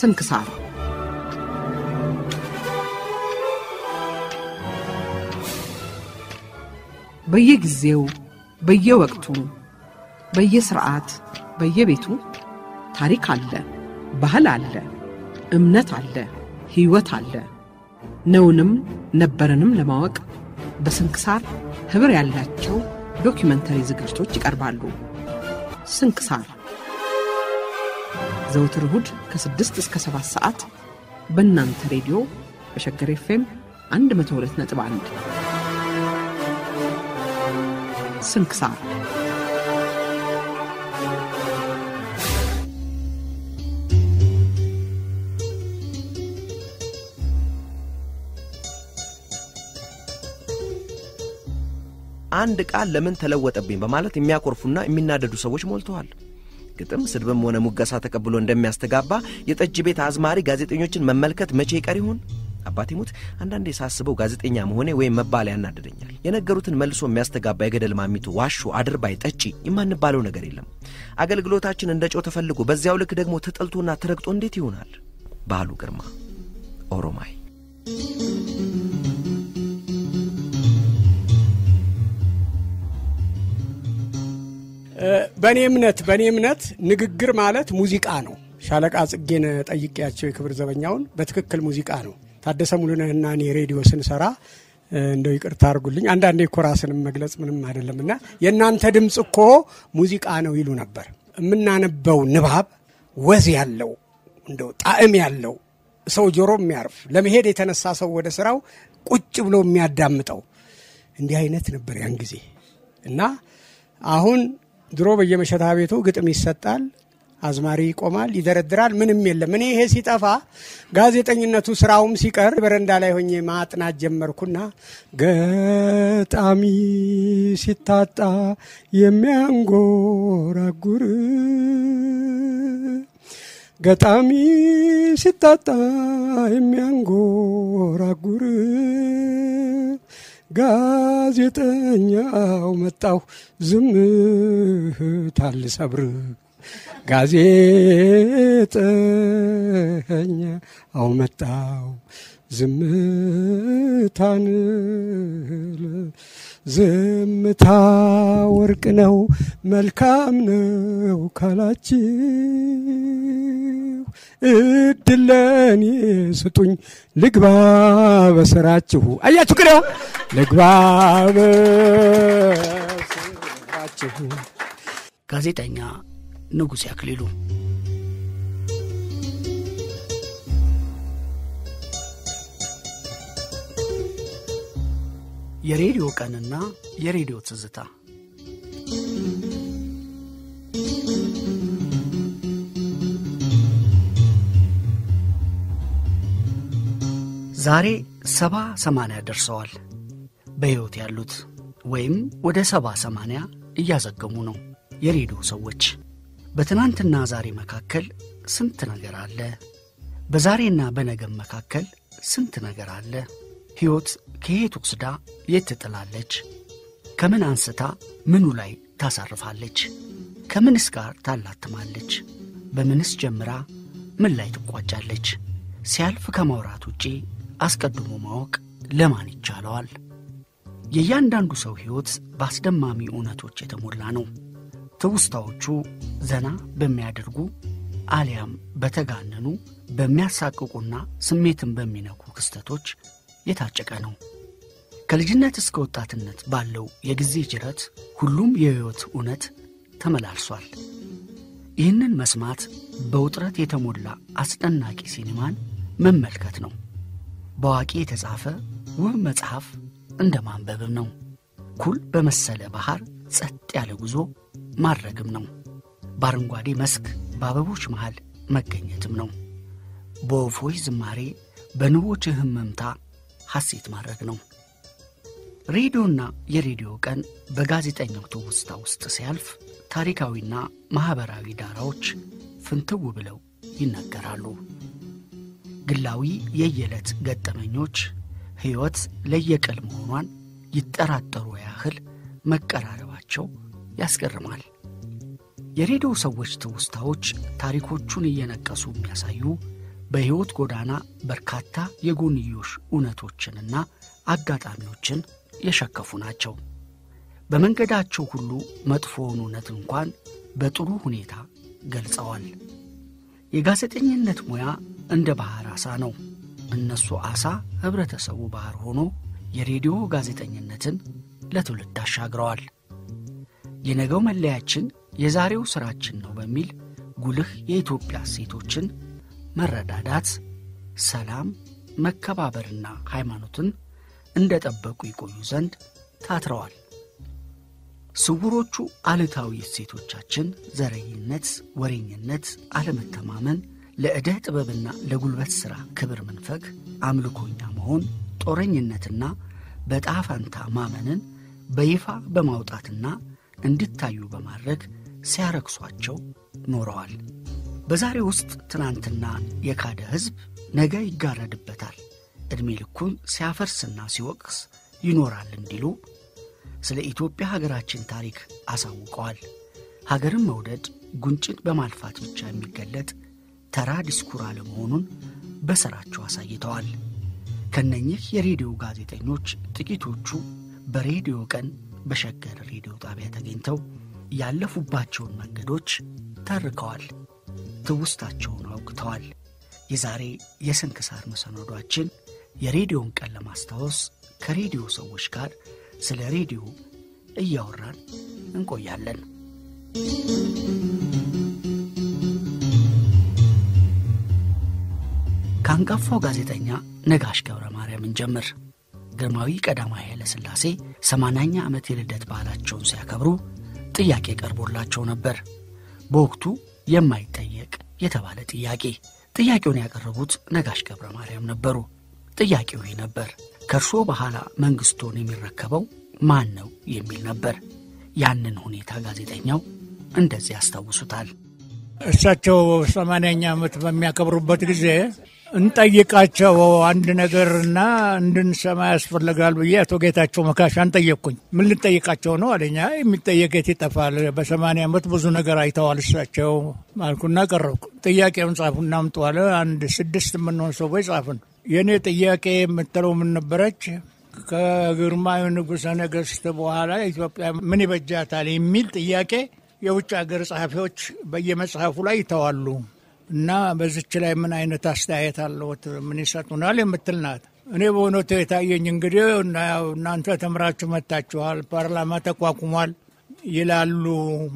ስንክሳር በየጊዜው በየወቅቱ በየሥርዓት በየቤቱ ታሪክ አለ ባህል አለ እምነት አለ ሕይወት አለ ነውንም ነበረንም ለማወቅ በስንክሳር ህብር ያላቸው ዶክመንተሪ ዝግጅቶች ይቀርባሉ ስንክሳር ዘውትር እሁድ ከ6 እስከ 7 ሰዓት በእናንተ ሬዲዮ በሸገር ኤፍኤም 102.1 ስንክሳር አንድ ቃል ለምን ተለወጠብኝ በማለት የሚያቆርፉና የሚናደዱ ሰዎች ሞልተዋል ግጥም ስድብም ሆነ ሙጋሳ ተቀብሎ እንደሚያስተጋባ የጠጅ ቤት አዝማሪ ጋዜጠኞችን መመልከት መቼ ይቀር ይሆን አባቴሙት አንዳንዴ ሳስበው ጋዜጠኛ መሆኔ ወይ መባል ያናደደኛል የነገሩትን መልሶ የሚያስተጋባ የገደል ማሚቱ ዋሹ አድርባይ ጠጪ ይማንባለው ነገር የለም አገልግሎታችን እንደጨው ተፈልጎ በዚያው ልክ ደግሞ ተጠልቶና ተረግጦ እንዴት ይሆናል ባሉ ግርማ ኦሮማይ በኔምነት ንግግር ማለት ሙዚቃ ነው ሻለቃ ጽጌን ጠይቄያቸው የክብር ዘበኛውን በትክክል ሙዚቃ ነው ታደሰ ሙሉነህና እኔ ሬዲዮ ስንሰራ እንደው ይቅርታ አድርጉልኝ አንድ አንዴ ኮራስንም መግለጽ ምንም አይደለምና የእናንተ ድምጽ እኮ ሙዚቃ ነው ይሉ ነበር እናንበው ንባብ ወዝ ያለው እንደው ጣዕም ያለው ሰው ጆሮም ያርፍ ለመሄድ የተነሳ ሰው ወደ ስራው ቁጭ ብሎ የሚያዳምጠው እንዲህ አይነት ነበር ያን ጊዜ እና አሁን ድሮ በየመሸታ ቤቱ ግጥም ይሰጣል አዝማሪ ይቆማል ይደረድራል ምንም የለም እኔ ይሄ ሲጠፋ ጋዜጠኝነቱ ስራውም ሲቀር በረንዳ ላይ ሆኜ ማጥናት ጀመርኩና ገጣሚ ሲታጣ የሚያንጎራጉር ገጣሚ ሲታጣ የሚያንጎራጉር ጋዜጠኛው መጣው ዝምታል ሰብር ጋዜጠኛው መጣው ዝምታን ዝምታ ወርቅ ነው መልካም ነው ካላችሁ እድለኔ ስጡኝ ልግባ በሰራችሁ አያችሁ ግራ ልግባ በሰራችሁ ጋዜጠኛ ንጉስ ያክሊሉ የሬዲዮ ቀንና የሬዲዮ ትዝታ ዛሬ 70-80 ደርሰዋል በህይወት ያሉት ወይም ወደ 70-80 እያዘገሙ ነው የሬዲዮ ሰዎች በትናንትና ዛሬ መካከል ስንት ነገር አለ በዛሬና በነገ መካከል ስንት ነገር አለ ህይወት ከየት ወስዳ የትጥላለች ከምን አንስታ ምኑ ላይ ታሳርፋለች ከምንስ ጋር ታላትማለች በምንስ ጀምራ ምን ላይ ትቋጫለች ሲያልፍ ከመውራት ውጪ አስቀድሞ ማወቅ ለማን ይቻላል የያንዳንዱ ሰው ህይወት ባስደማሚ ኡነቶች የተሞላ ነው ተውስታዎቹ ዘና በሚያደርጉ አሊያም በተጋነኑ በሚያሳቅቁና ስሜትን በሚነኩ ክስተቶች የታጨቀ ነው ከልጅነት እስከ ወጣትነት ባለው የጊዜ ጅረት ሁሉም የህይወት ኡነት ተመላልሷል ይህንን መስማት በውጥረት የተሞላ አስጠናቂ ሲኒማን መመልከት ነው በዋቂ የተጻፈ ውብ መጽሐፍ እንደማንበብም ነው ኩል በመሰለ ባህር ጸጥ ያለ ጉዞ ማድረግም ነው ባርንጓዴ መስክ ባበቦች መሃል መገኘትም ነው በወፎች ዝማሬ በንቦች ህመምታ ሐሴት ማድረግ ነው ሬዲዮና የሬዲዮ ቀን በጋዜጠኛው ተውስታ ውስጥ ሲያልፍ ታሪካዊና ማህበራዊ ዳራዎች ፍንትው ብለው ይነገራሉ ግላዊ የየለት ገጠመኞች ህይወት ለየቀል መሆኗን ይጠራጠሩ ያህል መቀራረባቸው ያስገርማል የሬዲዮ ሰዎች ተውስታዎች ታሪኮቹን እየነቀሱ የሚያሳዩ በህይወት ጎዳና በርካታ የጎንዮሽ ኡነቶችንና አጋጣሚዎችን የሸከፉ ናቸው። በመንገዳቸው ሁሉ መጥፎውን ኡነት እንኳን በጥሩ ሁኔታ ገልጸዋል። የጋዜጠኝነት ሙያ እንደ ባህር አሳ ነው። እነሱ አሳ ህብረተሰቡ ባህር ሆኖ የሬዲዮ ጋዜጠኝነትን ለትውልድ አሻግረዋል። የነገው መለያችን የዛሬው ስራችን ነው በሚል ጉልህ የኢትዮጵያ ሴቶችን መረዳዳት፣ ሰላም፣ መከባበርና ሃይማኖትን እንደጠበቁ ይቆዩ ዘንድ ታትረዋል። ስውሮቹ አልታዊ ሴቶቻችን ዘረኝነት፣ ወረኝነት፣ አለመተማመን፣ ለእደ ጥበብና ለጉልበት ስራ ክብር መንፈግ፣ አምልኮኛ መሆን፣ ጦረኝነትና በጣፋንታ ማመንን በይፋ በማውጣትና እንድታዩ በማድረግ ሲያረክሷቸው ኖረዋል። በዛሬው ውስጥ ትናንትና የካደ ህዝብ ነገ ይጋረድበታል፣ እድሜ ልኩን ሲያፈርስና ሲወቅስ ይኖራል እንዲሉ ስለ ኢትዮጵያ ሀገራችን ታሪክ አሳውቀዋል። ሀገርን መውደድ ጉንጭን በማልፋት ብቻ የሚገለጥ ተራ ዲስኩር አለመሆኑን በሰራቸው አሳይተዋል። ከነኚህ የሬዲዮ ጋዜጠኞች ጥቂቶቹ በሬዲዮ ቀን በሸገር ሬዲዮ ጣቢያ ተገኝተው ያለፉባቸውን መንገዶች ታርከዋል፣ ትውስታቸውን አውግተዋል። የዛሬ የስንክሳር መሰናዷችን የሬዲዮን ቀን ለማስታወስ ከሬዲዮ ሰዎች ጋር ስለ ሬዲዮ እያወራን እንቆያለን። ካንጋፋው ጋዜጠኛ ነጋሽ ገብረ ማርያምን ጀምር ግርማዊ ቀዳማዊ ኃይለ ሥላሴ 80ኛ ዓመት የልደት በዓላቸውን ሲያከብሩ ጥያቄ ቀርቦላቸው ነበር። በወቅቱ የማይጠየቅ የተባለ ጥያቄውን ያቀረቡት ነጋሽ ገብረ ማርያም ነበሩ። ጥያቄው ይህ ነበር: ከርሶ በኋላ መንግስቱን የሚረከበው ማን ነው የሚል ነበር። ያንን ሁኔታ ጋዜጠኛው እንደዚህ ያስታውሱታል። እሳቸው 80ኛ ዓመት በሚያከብሩበት ጊዜ እንጠይቃቸው አንድ ነገርና እንድንሰማ ያስፈልጋል ብዬ አቶ ጌታቸው መካሻን ጠየቅኩኝ። ምን ልጠይቃቸው ነው አለኛ። የሚጠየቀት ይጠፋል፣ በ80 ዓመት ብዙ ነገር አይተዋል እሳቸው ማልኩና ቀረብኩ። ጥያቄውን ጻፉና አምጧለ። አንድ 6 ምንሆን ሰዎች ጻፉን። የኔ ጥያቄ የምትለው ምን ነበረች? ከግርማዊ ንጉሠ ነገሥት በኋላ ኢትዮጵያ ምን ይበጃታል የሚል ጥያቄ የውጭ ሀገር ጻፊዎች በየመጽሐፉ ላይ ይተዋሉ እና በዚች ላይ ምን አይነት አስተያየት አለዎት? ምን ይሰጡናል የምትልናት። እኔ በእውነቱ የታየኝ እንግዲህ እናንተ ተምራችሁ መጣችኋል፣ ፓርላማ ተቋቁሟል ይላሉ።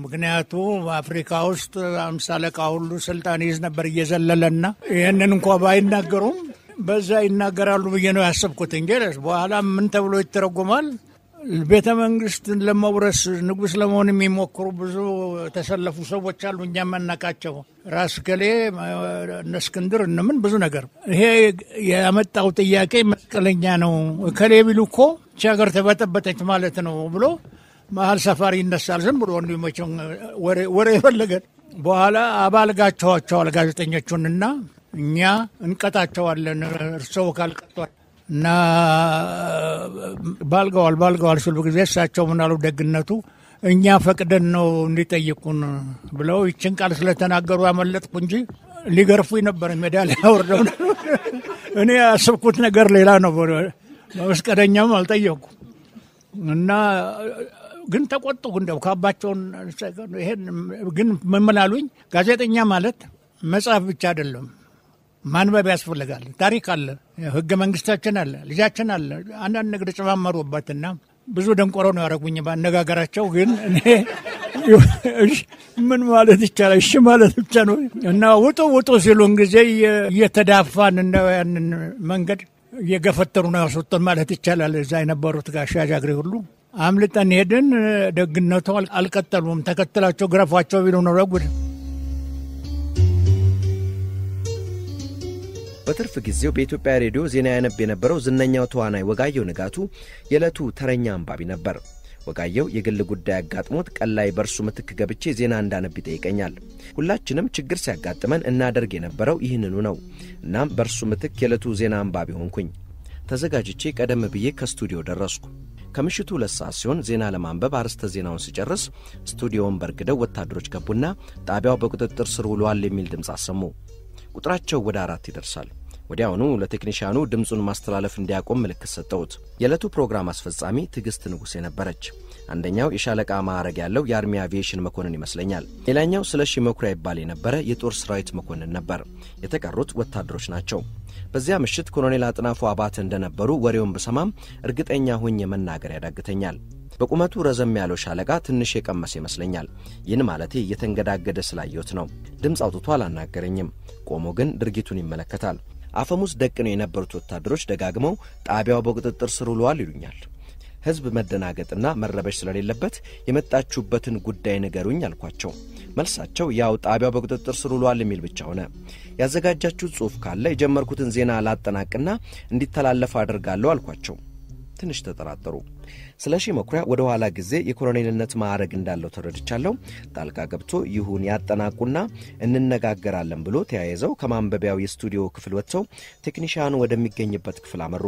ምክንያቱ አፍሪካ ውስጥ 50 አለቃ ሁሉ ስልጣን ይዝ ነበር እየዘለለና ይሄንን እንኳን ባይናገሩም በዛ ይናገራሉ ብዬ ነው ያሰብኩት። እንግዲህ በኋላ ምን ተብሎ ይተረጎማል? ቤተ መንግስትን ለማውረስ ንጉስ ለመሆን የሚሞክሩ ብዙ ተሰለፉ ሰዎች አሉ፣ እኛ ማናቃቸው ራስ ገሌ እስክንድር ምን ብዙ ነገር። ይሄ ያመጣው ጥያቄ መስቀለኛ ነው። ከሌ ቢሉኮ ቻገር ተበጠበጠች ማለት ነው ብሎ ማል ሰፋሪ ይነሳል። ዝም ብሎ ወንድሞችን ወሬ ፈለገ። በኋላ አባልጋቸዋቸው አልጋዜጠኞቹንና እኛ እንቀጣቸዋለን እርሰው ካልቀጣው እና ባልጋዋል ሲሉ ጊዜ እሳቸው ምን አሉ? ደግነቱ እኛ ፈቅደን ነው እንዲጠይቁን ብለው ይችን ቃል ስለተናገሩ ያመለጥኩ እንጂ ሊገርፉ ነበር። ሜዳሊያ ወርደው እኔ ያሰብኩት ነገር ሌላ ነው። መስቀደኛም አልጠየቁ እና ግን ተቆጡ። እንደው ካባቸውን ይሄን ግን መመላሉኝ። ጋዜጠኛ ማለት መጽሐፍ ብቻ አይደለም፣ ማንበብ ያስፈልጋል። ታሪክ አለ፣ ህገ መንግስታችን አለ፣ ልጃችን አለ። አንዳንድ ነገር ጨማመሩበትና ብዙ ደንቆሮ ነው ያረጉኝ ባነጋገራቸው። ግን እኔ ምን ማለት ይቻላል? እሺ ማለት ብቻ ነው። እና ወጡ ሲሉን ጊዜ የተዳፋን ነው ያንን መንገድ የገፈተሩ ነው ያስወጣን ማለት ይቻላል። እዛ የነበሩት ጋሻ ጃግሬ ሁሉ አምልጠን ሄደን ደግነቱ አልቀጠሉም። ተከትላቸው ግራፏቸው ቢሉ ነው ረጉድ። በትርፍ ጊዜው በኢትዮጵያ ሬዲዮ ዜና ያነብ የነበረው ዝነኛው ተዋናይ ወጋየው ንጋቱ የለቱ ተረኛ አንባቢ ነበር። ወጋየው የግል ጉዳይ አጋጥሞት ቀላይ በርሱ ምትክ ገብቼ ዜና እንዳነብ ጠይቀኛል። ሁላችንም ችግር ሲያጋጥመን እናደርግ የነበረው ይህንኑ ነው። እናም በርሱ ምትክ የለቱ ዜና አንባቢ ሆንኩኝ። ተዘጋጅቼ ቀደም ብዬ ከስቱዲዮ ደረስኩ። ከምሽቱ 2 ሰዓት ሲሆን ዜና ለማንበብ አርስተ ዜናውን ሲጨርስ ስቱዲዮውን በርግደው ወታደሮች ገቡና ጣቢያው በቁጥጥር ስር ውሏል የሚል ድምጽ አሰሙ። ቁጥራቸው ወደ 4 ይደርሳል። ወዲያውኑ ለቴክኒሻኑ ድምጹን ማስተላለፍ እንዲያቆም መልእክት ሰጠውት። የለቱ ፕሮግራም አስፈጻሚ ትግስት ንጉስ የነበረች አንደኛው የሻለቃ ማዕረግ ያለው የአርሚ አቪዬሽን መኮንን ይመስለኛል። ሌላኛው ስለሺ መኩሪያ ይባል የነበረ የጦር ሠራዊት መኮንን ነበር። የተቀሩት ወታደሮች ናቸው። በዚያ ምሽት ኮሎኔል አጥናፉ አባተ እንደነበሩ ወሬውን በሰማም እርግጠኛ ሆኜ መናገር ያዳግተኛል። በቁመቱ ረዘም ያለው ሻለቃ ትንሽ የቀመሰ ይመስለኛል። ይህን ማለቴ የተንገዳገደ ስላየሁት ነው። ድምጽ አውጥቶ አላናገረኝም። ቆሞ ግን ድርጊቱን ይመለከታል። አፈሙስ ደቅነው የነበሩት ወታደሮች ደጋግመው ጣቢያው በቁጥጥር ስር ውሏል ይሉኛል። ህዝብ መደናገጥና መረበሽ ስለሌለበት የመጣችሁበትን ጉዳይ ንገሩኝ አልኳቸው። መልሳቸው ያው ጣቢያው በቁጥጥር ስር ውሏል የሚል ብቻ ሆነ። ያዘጋጃችሁ ጽሑፍ ካለ የጀመርኩትን ዜና አላጠናቅና እንዲተላለፍ አድርጋለሁ አልኳቸው። ትንሽ ተጠራጠሩ። ስለሺ መኩሪያ ወደ ኋላ ግዜ የኮሎኔልነት ማዕረግ እንዳለው ተረድቻለሁ። ጣልቃ ገብቶ ይሁን ያጠናቁና እንነጋገራለን ብሎ ተያይዘው ከማንበቢያው የስቱዲዮ ክፍል ወጥተው ቴክኒሻኑ ወደሚገኝበት ክፍል አመሩ።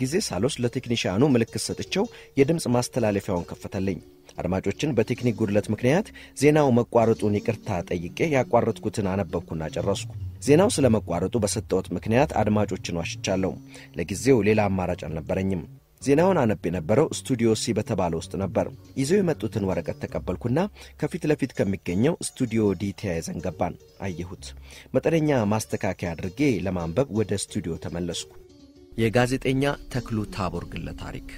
ጊዜ ሳሎስ ለቴክኒሻኑ መልእክት ሰጥቸው የድምጽ ማስተላለፊያውን ከፈተልኝ። አድማጮችን በቴክኒክ ጉድለት ምክንያት ዜናው መቋረጡን ይቅርታ ጠይቄ ያቋረጥኩትን አነበብኩና ጨረስኩ። ዜናው ስለመቋረጡ በሰጠውት ምክንያት አድማጮችን ዋሽቻለሁ። ለጊዜው ሌላ አማራጭ አልነበረኝም። ዜናውን አነብ የነበረው ስቱዲዮ ሲ በተባለው ውስጥ ነበር። ይዘው የመጡትን ወረቀት ተቀበልኩና ከፊት ለፊት ከሚገኘው ስቱዲዮ ዲ ተያይዘን ገባን። አየሁት። መጠነኛ ማስተካከያ አድርጌ ለማንበብ ወደ ስቱዲዮ ተመለስኩ። የጋዜጠኛ ተክሉ ታቦር ግለ ታሪክ።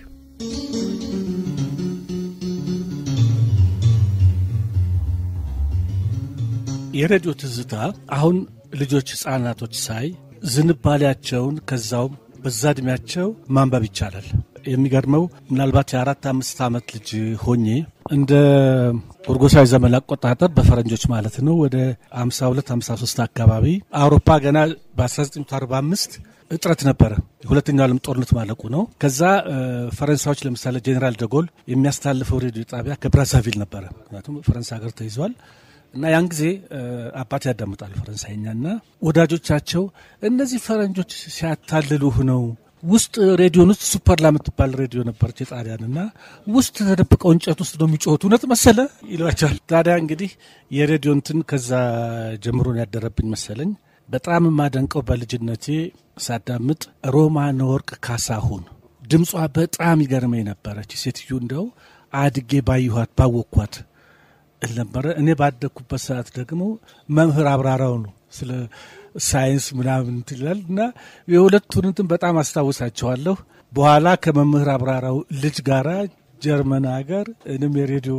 የሬዲዮ ትዝታ አሁን ልጆች ህፃናቶች ሳይ ዝንባሌያቸውን ከዛው በዛድሚያቸው ማንበብ ይቻላል። የሚገርመው ምናልባት የ4-5 አመት ልጅ ሆኜ እንደ ጎርጎሳይ ዘመን አቆጣጠር በፈረንጆች ማለት ነው ወደ 52-53 አካባቢ አውሮፓ ገና በ1945 እጥረት ነበር። ሁለተኛው ዓለም ጦርነት ማለቁ ነው። ከዛ ፈረንሳዮች ለምሳሌ ጄኔራል ደጎል የሚያስተላልፈው ሬዲዮ ጣቢያ ከብራዛቪል ነበር። ምክንያቱም ፈረንሳ ሀገር ተይዟል እና ያን ጊዜ አባቴ ያዳምጣል ፈረንሳይኛና ወዳጆቻቸው እነዚህ ፈረንጆች ሲያታልሉህ ነው ውስጥ ሬዲዮን ውስጥ ሱፐርላም ተባል ሬዲዮ ነበር ጣቢያና ውስጥ ተደብቀው እንጨት ውስጥ ነው የሚጮሁት እውነት መሰለ ይሏቸዋል። ታዲያ እንግዲህ የሬዲዮ እንትን ከዛ ጀምሮ ነው ያደረብኝ መሰለኝ። በጣም ማደንቀው በልጅነቴ ሳዳምጥ ሮማን ወርቅ ካሳሁን ድምጿ በጣም ይገርመኝ ነበር። እቺ ሴትዩ እንደው አድጌ ባይሁት ባወኳት ለነበረ። እኔ ባደኩበት ሰዓት ደግሞ መምህር አብራራው ነው ስለ ሳይንስ ምናምን ትላልና የሁለቱን እንትን በጣም አስተዋውሳቸዋለሁ። በኋላ ከመምህር አብራራው ልጅ ጋራ ጀርመን ሀገር እንም የሬዲዮ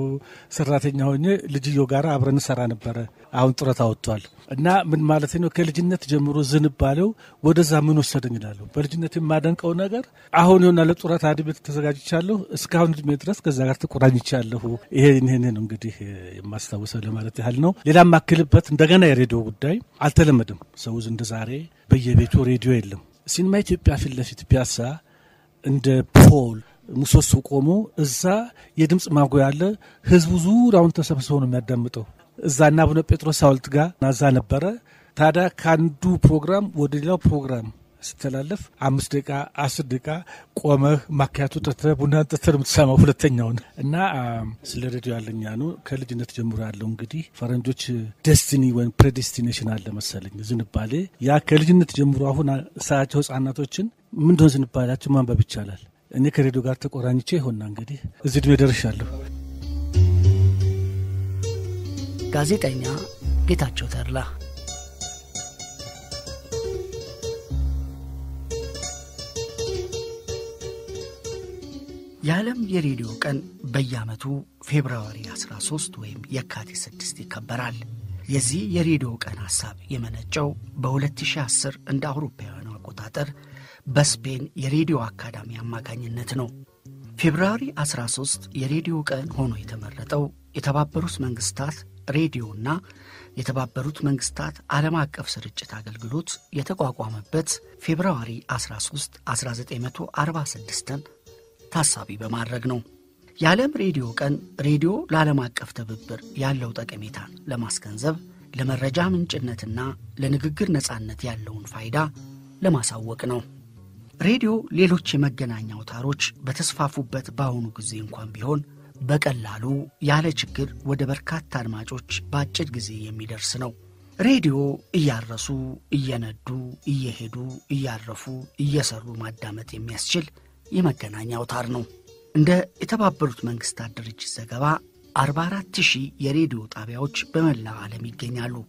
ሰራተኛ ሆኜ ልጅዮ ጋር አብረን ሰራ ነበር። አሁን ጥረት አውጥቷል እና ምን ማለት ነው ከልጅነት ጀምሮ ዝንባለው ወደዛ ምን ወሰደኝ ይላል። በልጅነት የማደንቀው ነገር አሁን የሆነ ለጥረት አድብት ተዘጋጅቻለሁ እስካሁን ድሜ ድረስ ከዛ ጋር ተቆራኝቻለሁ። ይሄን እንግዲህ የማስተዋወሰው ለማለት ያህል ነው። ሌላም አክልበት እንደገና የሬዲዮ ጉዳይ አልተለመደም። ሰው እንደዛሬ በየቤቱ ሬዲዮ የለም። ሲኒማ ኢትዮጵያ ፍለፊት ፒያሳ እንደ ፖል ሙሶሱ ቆሞ እዛ የድምጽ ማጉያ ያለ ህዝቡ ዙራውን ተሰብስቦ ነው የሚያዳምጠው። እዛና አቡነ ጴጥሮስ ሐውልት ጋር ናዛ ነበረ። ታዲያ ካንዱ ፕሮግራም ወደ ሌላው ፕሮግራም ስተላለፍ 5 ደቂቃ 10 ደቂቃ ቆመህ ማካያቱ ተተቡና ተተርምትሳማው ሁለተኛው እና ስለ ሬዲዮ ያለኛ ነው ከልጅነት ጀምሮ ያለው እንግዲህ ፈረንጆች ዴስቲኒ ወይ ፕሬዲስቲኔሽን አለ መሰለኝ ዝንባሌ ያ ከልጅነት ጀምሮ አሁን ሳያቸው ህፃናቶችን ምን እንደሆነ ዝንባላቸው ማንበብ ይቻላል። እኔ ከሬዲዮ ጋር ተቆራኝቼ ሆነ እንግዲህ እዚህ ደርሻለሁ። ጋዜጠኛ ጌታቸው ተርላ። የዓለም የሬዲዮ ቀን በየዓመቱ ፌብሩዋሪ 13 ወይም የካቲት 6 ይከበራል። የዚህ የሬዲዮ ቀን ሐሳብ የመነጨው በ2010 እንደ አውሮፓውያን አቆጣጠር በስፔን የሬዲዮ አካዳሚ አማካኝነት ነው። ፌብሩዋሪ 13 የሬዲዮ ቀን ሆኖ የተመረጠው የተባበሩት መንግስታት ሬዲዮና የተባበሩት መንግስታት ዓለም አቀፍ ስርጭት አገልግሎት የተቋቋመበት ፌብሩዋሪ 13 1946ን ታሳቢ በማድረግ ነው። የዓለም ሬዲዮ ቀን ሬዲዮ ለዓለም አቀፍ ትብብር ያለው ጠቀሜታን ለማስገንዘብ ለመረጃ ምንጭነትና ለንግግር ነፃነት ያለውን ፋይዳ ለማሳወቅ ነው። ሬዲዮ ሌሎች የመገናኛ አውታሮች በተስፋፉበት ባሁኑ ጊዜ እንኳን ቢሆን በቀላሉ ያለ ችግር ወደ በርካታ አድማጮች ባጭር ጊዜ የሚደርስ ነው። radio iyarrasu iyanaddu iyehedu iyarrafu iyasaru maadamet yemiaschill yemaggananya awtar no inde etababeruut mengistat diricit zegaba 44000 yeredio tabiyawoch bemella alam igenyalu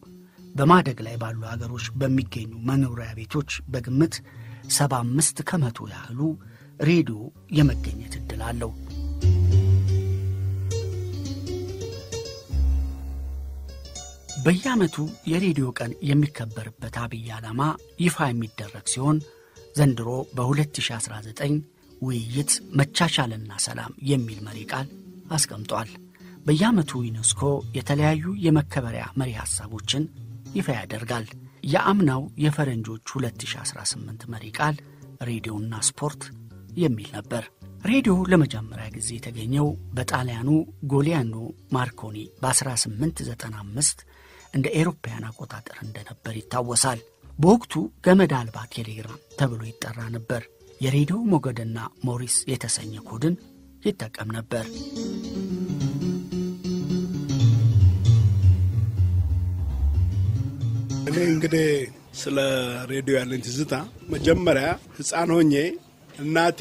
በማደግ ላይ ባሉ ሀገሮች በሚገኙ መኖሪያ ቤቶች በግምት 75% ያህሉ ሬዲዮ የመገኘት እድል አለው። በየዓመቱ የሬዲዮ ቀን የሚከበርበት አብይ ዓላማ ይፋ የሚደረግ ሲሆን ዘንድሮ በ2019 ውይይት መቻቻልና ሰላም የሚል መሪ ቃል አስቀምጧል። በየዓመቱ ዩኔስኮ የተለያዩ የመከበሪያ መሪ ሐሳቦችን ይፋ ያደርጋል። ያአምናው የፈረንጆች 2018 መሪ ቃል ሬዲዮና ስፖርት የሚል ነበር። ሬዲዮ ለመጀመሪያ ጊዜ የተገኘው በጣሊያኑ ጎሊያኖ ማርኮኒ በ1895 እንደ አውሮፓውያን አቆጣጠር እንደነበር ይታወሳል። በወቅቱ ገመድ አልባ ቴሌግራም ተብሎ ይጠራ ነበር። የሬዲዮ ሞገድና ሞሪስ የተሰኘ ኮድን ይጠቀም ነበር። እንግዲህ ስለ ሬዲዮ ያለኝ ትዝታ መጀመሪያ ህፃን ሆኜ እናቴ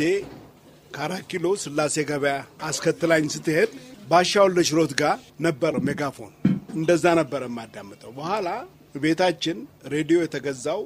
ካራኪሎ ስላሴ ገበያ አስከትላኝ ስትሄድ ባሻው ለሽሮት ጋር ነበር ሜጋፎን እንደዛ ነበር ማዳመጠው። በኋላ ቤታችን ሬዲዮ የተገዛው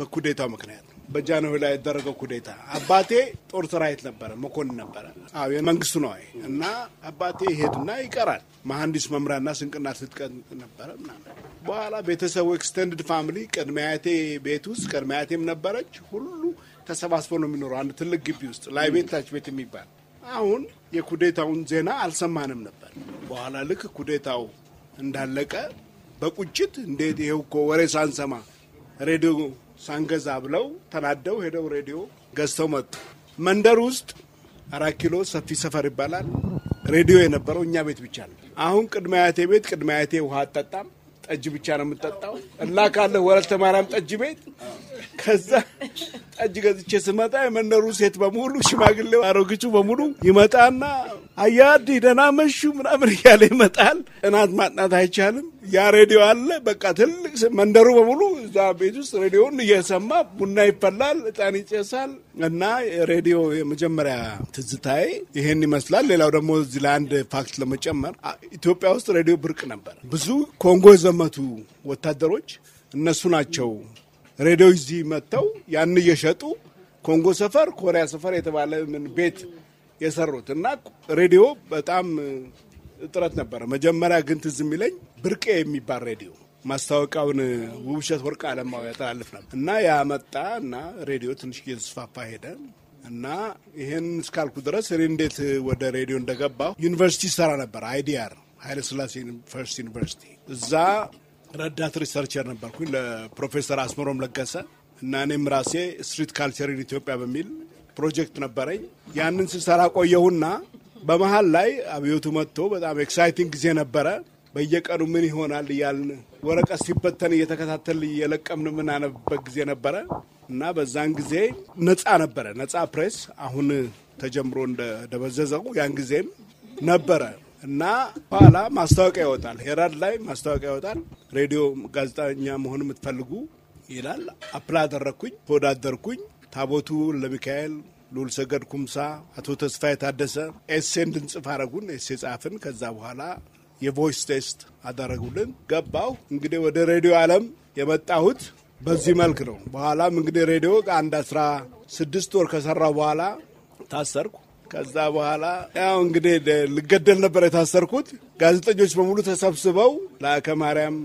በኩዴታው ምክንያት በጃንሆይ ላይ ያደረገው ኩዴታ አባቴ ጦር ሰራዊት ነበር መኮንን ነበር አው መንግስቱ ነው እና አባቴ ሄድና ይቀራል መሐንዲስ መምራና ስንቅና ትጥቀን ነበር ማለት በኋላ ቤተሰቡ ኤክስቴንድድ ፋሚሊ ቀድሚያቴ ቤት ውስጥ ቀድሚያቴም ነበረች ሁሉ ተሰባስበው ነው የሚኖሩ አንድ ትልቅ ግቢ ውስጥ ላይ ቤታች ቤት የሚባል አሁን የኩዴታውን ዜና አልሰማንም ነበር። በኋላ ልክ ኩዴታው እንዳለቀ በቁጭት እንዴት ይሄውኮ ወሬ ሳንሰማ ሬዲዮ ሳንገዛ ብለው ተናደው ሄደው ሬዲዮ ገዝተው መጡ። መንደር ውስጥ 4 ኪሎ ሰፊ ሰፈር ይባላል ሬዲዮ የነበረው እኛ ቤት ብቻ ነው። አሁን ቅድሚያቴ ቤት ቅድሚያቴ ውሃ አጠጣም ጠጅ ብቻ ነው የምጠጣው እና ካለ ወለተ ማርያም ጠጅ ቤት ከዛ ጠጅ ገዝቼ ስመጣ የመንደሩ ሴት በሙሉ ሽማግሌው አሮግቹ በሙሉ ይመጣና አያዲ ደና መሹ ምናምን ያለ ይመጣል። እናት ማጥናት አይቻልም ያ ሬዲዮ አለ በቃ ትልቅ መንደሩ በሙሉ እዛ ቤት ውስጥ ሬዲዮን እየሰማ ቡና ይፈላል ጣን ይጨሳል እና ሬዲዮ የመጀመሪያ ትዝታይ ይሄን ይመስላል። ሌላው ደግሞ ዚላንድ ፋክት ለመጨመር ኢትዮጵያ ውስጥ ሬዲዮ ብርቅ ነበር። ብዙ ኮንጎ ዘመቱ ወታደሮች እነሱ ናቸው ሬዲዮ እዚ መጣው ያን እየሸጡ ኮንጎ ሰፈር ኮሪያ ሰፈር የተባለ ምን ቤት የሰሩትና ሬዲዮ በጣም ጥረት ነበር። መጀመሪያ ግን ትዝም ይለኝ ብርቄ የሚባል ሬዲዮ ማስተዋወቃውን ውብሸት ወርቅ አለማው ያታልፍ ነበር እና ያመጣና ሬዲዮ ትንሽ እየተስፋፋ ሄደ እና ይሄን ስካልኩ ድረስ እንዴት ወደ ሬዲዮ እንደገባ ዩኒቨርሲቲ ሰራ ነበር አይዲአር ኃይለ ስላሴ ዩኒቨርሲቲ እዛ ረዳት ሪሰርቸር ነበርኩኝ ለፕሮፌሰር አስመሮም ለገሰ እና እኔም ራሴ ስትሪት ካልቸር ኢን ኢትዮጵያ በሚል ፕሮጀክት ነበረኝ። ያንን ስሰራ ቆየሁና በመሃል ላይ አብዮቱ መጥቶ በጣም ኤክሳይቲንግ ጊዜ ነበረ። በየቀኑ ምን ይሆናል ይያልን ወረቀት ሲበተን እየተከታተል እየለቀምን ምን አነበበት ጊዜ ነበረ እና በዛን ጊዜ ነፃ ነበረ ነፃ ፕሬስ አሁን ተጀምሮ እንደደበዘዘው ያን ጊዜም ነበረ እና ኋላ ማስተዋወቂያ ይወጣል ሄራድ ላይ ማስተዋወቂያ ይወጣል ሬዲዮ ጋዜጣኛ መሆን የምትፈልጉ ይላል አፕላይ አደረኩኝ ተወዳደርኩኝ ታቦቱ ለሚካኤል ሉል ሰገድ ኩምሳ አቶ ተስፋዬ ታደሰ ኤሴን ድንጽፍ አረጉን ኤሴ ጻፈን ከዛ በኋላ የቮይስ ቴስት አደረጉልን ገባው። እንግዲህ ወደ ሬዲዮ ዓለም የመጣሁት በዚህ መልኩ ነው። በኋላም እንግዲህ ሬዲዮ አንድ 16 ወር ከሰራው በኋላ ታሰርኩ። ከዛ በኋላ ያው እንግዲህ ልገደል ነበር የታሰርኩት። ጋዜጠኞች በሙሉ ተሰብስበው ለከማርያም